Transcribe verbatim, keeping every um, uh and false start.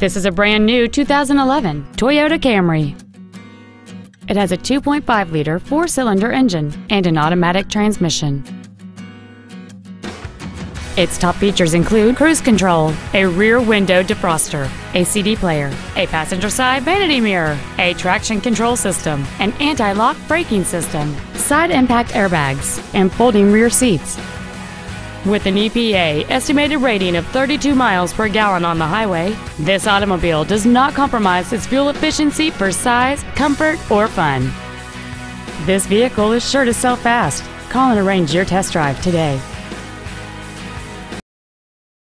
This is a brand new two thousand eleven Toyota Camry. It has a two point five liter four-cylinder engine and an automatic transmission. Its top features include cruise control, a rear window defroster, a C D player, a passenger side vanity mirror, a traction control system, an anti-lock braking system, side impact airbags, and folding rear seats. With an E P A estimated rating of thirty-two miles per gallon on the highway, this automobile does not compromise its fuel efficiency for size, comfort, or fun. This vehicle is sure to sell fast. Call and arrange your test drive today.